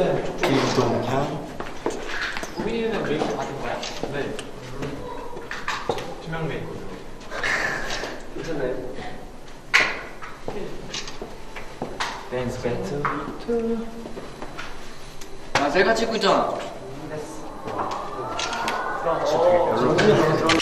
우빈이는 이동향. 우빈이는 메이크 받은 거야? 네. 투명 메이크. 괜찮나요? 댄스 배트. 아, 제가 찍고 있잖아. 됐어. 그럼.